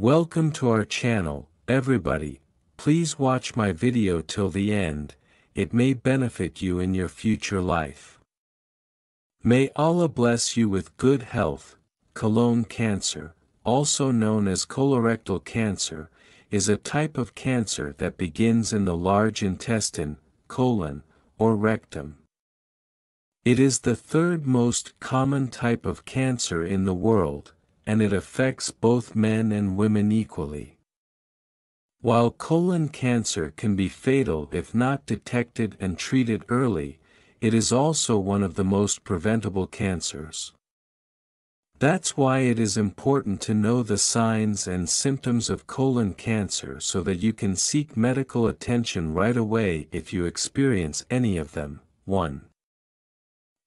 Welcome to our channel, everybody. Please watch my video till the end, it may benefit you in your future life. May Allah bless you with good health. Colon cancer, also known as colorectal cancer, is a type of cancer that begins in the large intestine, colon, or rectum. It is the third most common type of cancer in the world, and it affects both men and women equally. While colon cancer can be fatal if not detected and treated early, it is also one of the most preventable cancers. That's why it is important to know the signs and symptoms of colon cancer so that you can seek medical attention right away if you experience any of them. 1.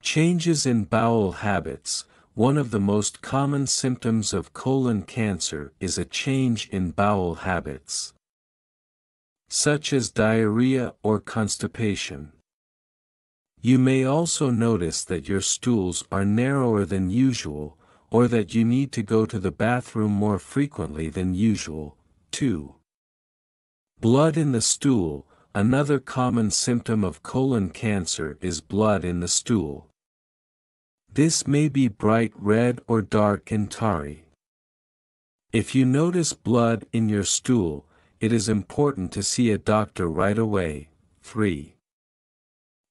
Changes in bowel habits. One of the most common symptoms of colon cancer is a change in bowel habits, such as diarrhea or constipation. You may also notice that your stools are narrower than usual, or that you need to go to the bathroom more frequently than usual. 2. Blood in the stool. Another common symptom of colon cancer is blood in the stool. This may be bright red or dark and tarry. If you notice blood in your stool, it is important to see a doctor right away. 3.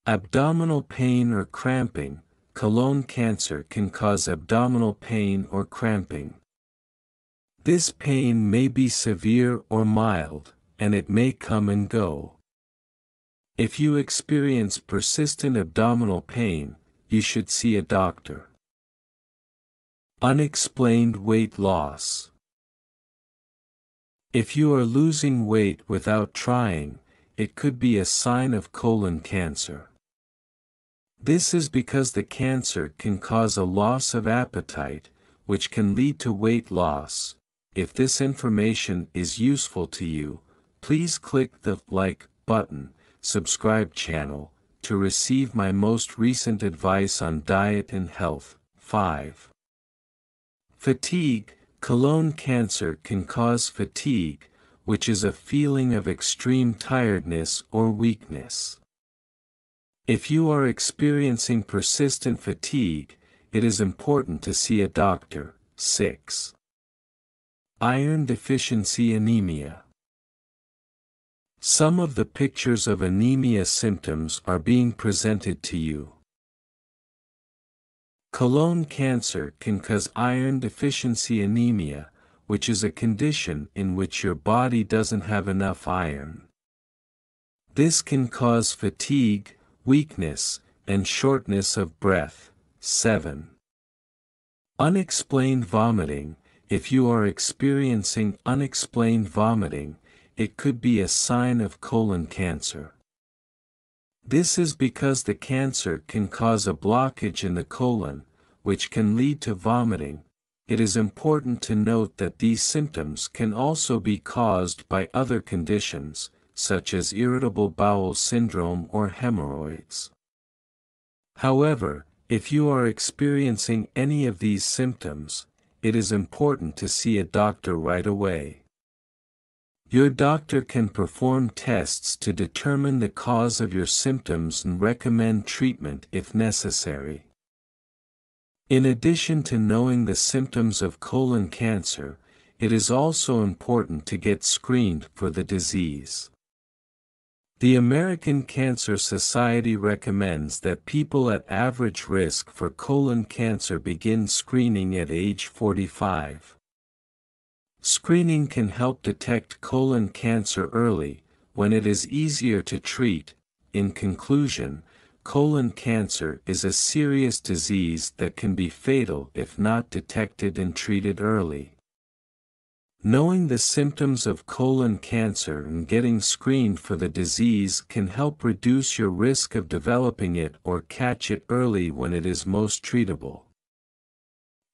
Abdominal pain or cramping. Colon cancer can cause abdominal pain or cramping. This pain may be severe or mild, and it may come and go. If you experience persistent abdominal pain, you should see a doctor. Unexplained weight loss. If you are losing weight without trying, it could be a sign of colon cancer. This is because the cancer can cause a loss of appetite, which can lead to weight loss. If this information is useful to you, please click the like button, subscribe channel, to receive my most recent advice on diet and health. 5. Fatigue. Colon cancer can cause fatigue, which is a feeling of extreme tiredness or weakness. If you are experiencing persistent fatigue, it is important to see a doctor. 6. Iron deficiency anemia. Some of the pictures of anemia symptoms are being presented to you. Colon cancer can cause iron deficiency anemia, which is a condition in which your body doesn't have enough iron. This can cause fatigue, weakness, and shortness of breath. 7. Unexplained vomiting. If you are experiencing unexplained vomiting, it could be a sign of colon cancer. This is because the cancer can cause a blockage in the colon, which can lead to vomiting. It is important to note that these symptoms can also be caused by other conditions, such as irritable bowel syndrome or hemorrhoids. However, if you are experiencing any of these symptoms, it is important to see a doctor right away. Your doctor can perform tests to determine the cause of your symptoms and recommend treatment if necessary. In addition to knowing the symptoms of colon cancer, it is also important to get screened for the disease. The American Cancer Society recommends that people at average risk for colon cancer begin screening at age 45. Screening can help detect colon cancer early, when it is easier to treat. In conclusion, colon cancer is a serious disease that can be fatal if not detected and treated early. Knowing the symptoms of colon cancer and getting screened for the disease can help reduce your risk of developing it or catch it early when it is most treatable.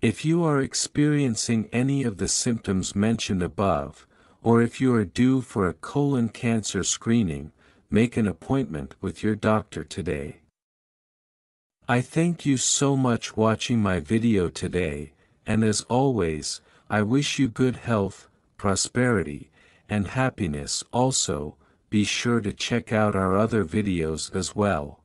If you are experiencing any of the symptoms mentioned above, or if you are due for a colon cancer screening, make an appointment with your doctor today. I thank you so much for watching my video today, and as always, I wish you good health, prosperity, and happiness also. Be sure to check out our other videos as well.